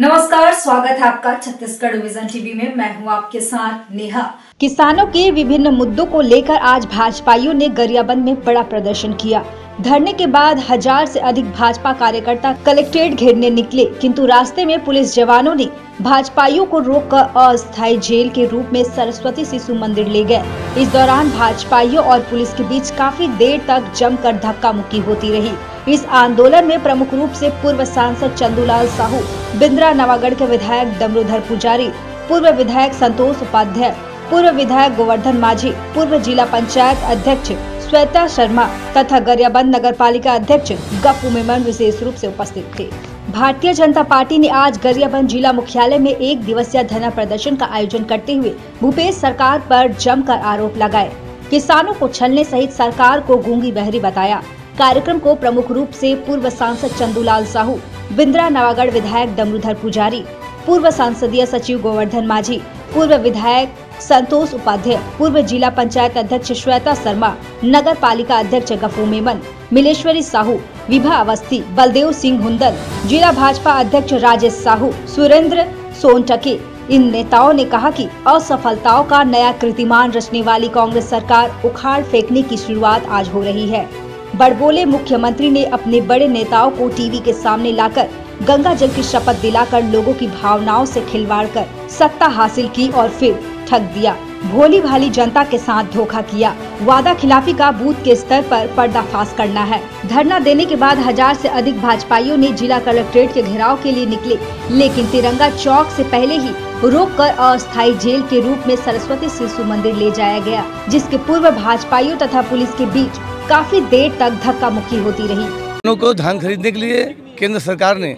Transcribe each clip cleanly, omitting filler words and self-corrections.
नमस्कार, स्वागत है आपका छत्तीसगढ़ विजन टीवी में। मैं हूं आपके साथ नेहा। किसानों के विभिन्न मुद्दों को लेकर आज भाजपाइयों ने गरियाबंद में बड़ा प्रदर्शन किया। धरने के बाद 1000 से अधिक भाजपा कार्यकर्ता कलेक्ट्रेट घेरने निकले, किंतु रास्ते में पुलिस जवानों ने भाजपाइयों को रोककर अस्थायी जेल के रूप में सरस्वती शिशु मंदिर ले गए। इस दौरान भाजपाइयों और पुलिस के बीच काफी देर तक जमकर धक्का मुक्की होती रही। इस आंदोलन में प्रमुख रूप से पूर्व सांसद चंदूलाल साहू, बिंद्रा नवागढ़ के विधायक दमरुधर पुजारी, पूर्व विधायक संतोष उपाध्याय, पूर्व विधायक गोवर्धन मांझी, पूर्व जिला पंचायत अध्यक्ष श्वेता शर्मा तथा गरियाबंद नगर पालिका अध्यक्ष गफ्फू मेमन विशेष रूप से उपस्थित थे। भारतीय जनता पार्टी ने आज गरियाबंद जिला मुख्यालय में एक दिवसीय धरना प्रदर्शन का आयोजन करते हुए भूपेश सरकार पर जमकर आरोप लगाए। किसानों को छलने सहित सरकार को गूंगी बहरी बताया। कार्यक्रम को प्रमुख रूप से पूर्व सांसद चंदूलाल साहू, बिंद्रा नवागढ़ विधायक दमरुधर पुजारी, पूर्व संसदीय सचिव गोवर्धन मांझी, पूर्व विधायक संतोष उपाध्याय, पूर्व जिला पंचायत अध्यक्ष श्वेता शर्मा, नगर पालिका अध्यक्ष गफ्फू मेमन, मिलेश्वरी साहू, विभा अवस्थी, बलदेव सिंह हुंडल, जिला भाजपा अध्यक्ष राजेश साहू, सुरेंद्र सोनटके, इन नेताओं ने कहा कि असफलताओं का नया कीर्तिमान रचने वाली कांग्रेस सरकार उखाड़ फेंकने की शुरुआत आज हो रही है। बड़बोले मुख्यमंत्री ने अपने बड़े नेताओं को टीवी के सामने लाकर गंगा जल की शपथ दिलाकर लोगों की भावनाओं से खिलवाड़ कर सत्ता हासिल की और फिर ठग दिया। भोली भाली जनता के साथ धोखा किया। वादा खिलाफी का बूथ के स्तर पर पर्दाफाश करना है। धरना देने के बाद 1000 से अधिक भाजपाइयों ने जिला कलेक्ट्रेट के घेराव के लिए निकले, लेकिन तिरंगा चौक से पहले ही रोककर अस्थायी जेल के रूप में सरस्वती शिशु मंदिर ले जाया गया, जिसके पूर्व भाजपाइयों तथा पुलिस के बीच काफी देर तक धक्का मुक्की होती रही। किसानों को धान खरीदने के लिए केंद्र सरकार ने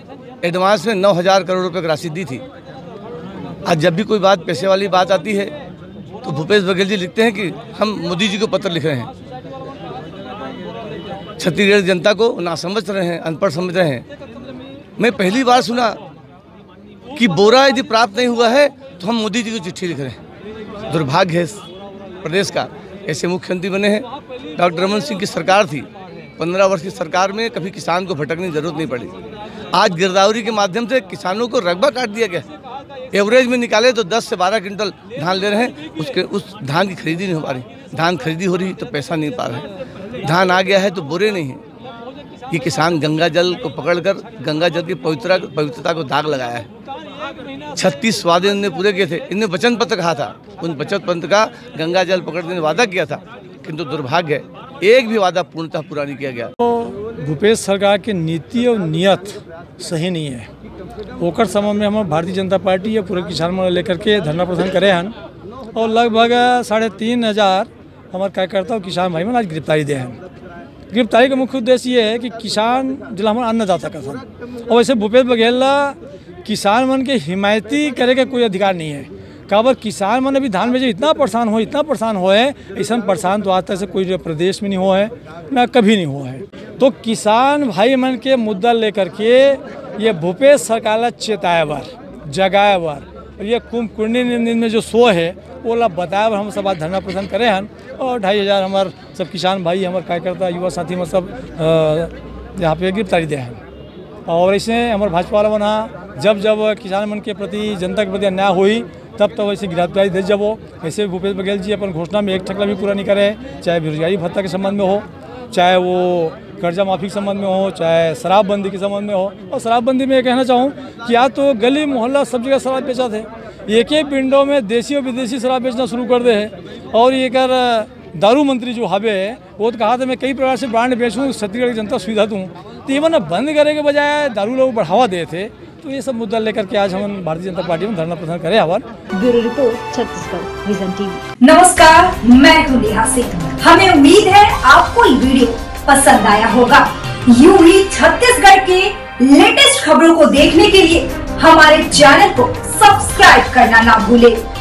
एडवांस में 9000 करोड़ रुपए की राशि दी थी। आज जब भी कोई बात पैसे वाली बात आती है तो भूपेश बघेल जी लिखते हैं कि हम मोदी जी को पत्र लिख रहे हैं। छत्तीसगढ़ जनता को ना समझ रहे हैं, अनपढ़ समझ रहे हैं। मैं पहली बार सुना कि बोरा यदि प्राप्त नहीं हुआ है तो हम मोदी जी को चिट्ठी लिख रहे हैं। दुर्भाग्य है प्रदेश का, ऐसे मुख्यमंत्री बने हैं। डॉक्टर रमन सिंह की सरकार थी, 15 वर्ष की सरकार में कभी किसान को भटकने की जरूरत नहीं पड़ी। आज गिरदावरी के माध्यम से किसानों को रकबा काट दिया गया। एवरेज में निकाले तो 10 से 12 क्विंटल धान ले रहे हैं, उस धान की खरीदी नहीं हो पा रही। धान खरीदी हो रही तो पैसा नहीं पा रहा है। धान आ गया है तो बोरे नहीं है। ये किसान गंगा जल को पकड़कर गंगा जल की पवित्रता को दाग लगाया है। 36 वादे इनने पूरे किए थे। इनने वचन पत्र कहा था, उन वचन पत्र का गंगा जल पकड़ने ने वादा किया था, किंतु दुर्भाग्य है एक भी वादा पूर्णतः पूरा नहीं किया गया। तो भूपेश सरकार की नीति और नियत सही नहीं है। ओकर समय में हम भारतीय जनता पार्टी या पूरे किसान मन लेकर के धरना प्रदर्शन करे हन और लगभग 3500 हमारे कार्यकर्ता और किसान भाई मन आज गिरफ्तारी दे हन। गिरफ्तारी का मुख्य उद्देश्य ये है कि किसान जिला हमारा अन्नदाता का था और वैसे भूपेश बघेल किसान मन के हिमायती करे के कोई अधिकार नहीं है। काबर किसान मन अभी धान बेचे इतना परेशान होए, ऐसा परेशान तो आज तक से कोई प्रदेश में नहीं हुआ है, ना कभी नहीं हुआ है। तो किसान भाई मन के मुद्दा लेकर के ये भूपेश सरकार चेताए बार जगाए बार और ये कुंभकुंडी नींद में जो सो है ओला बताया बार हम सब आज धरना प्रदर्शन करे हन और 2500 हमारे सब किसान भाई हमारे कार्यकर्ता युवा साथी हमारे सब यहाँ पे गिरफ्तारी दे हैं। और ऐसे हमारे भाजपा वाला बना जब किसान मन के प्रति जनता के प्रति अन्याय हुई तब ऐसे गिरफ्तारी दे। जब वो ऐसे भूपेश बघेल जी अपन घोषणा में एक ठकला भी पूरा नहीं करे, चाहे बेरोजगारी भत्ता के संबंध में हो, चाहे वो कर्जा माफ़ी के संबंध में हो, चाहे शराबबंदी के संबंध में हो। और शराबबंदी में ये कहना चाहूँ कि आज तो गली मोहल्ला सब जगह शराब बेचा थे। एक ही पिंडों में देसी और विदेशी शराब बेचना शुरू कर दे है। और ये कर दारू मंत्री जो हावे है वो तो कहा था मैं कई प्रकार से ब्रांड बेचूँ, छत्तीसगढ़ की जनता सुविधा दूँ। तो ये मैंने बंद करे के बजाय दारू लोग बढ़ावा दे थे। तो ये सब मुद्दा लेकर के आज हम भारतीय जनता पार्टी में धरना प्रदर्शन करे। हमार bureau report Chhattisgarh vision TV. नमस्कार, मैं हूँ नेहा सिंह। हमें उम्मीद है आपको ये वीडियो पसंद आया होगा। यूं ही छत्तीसगढ़ के लेटेस्ट खबरों को देखने के लिए हमारे चैनल को सब्सक्राइब करना ना भूले।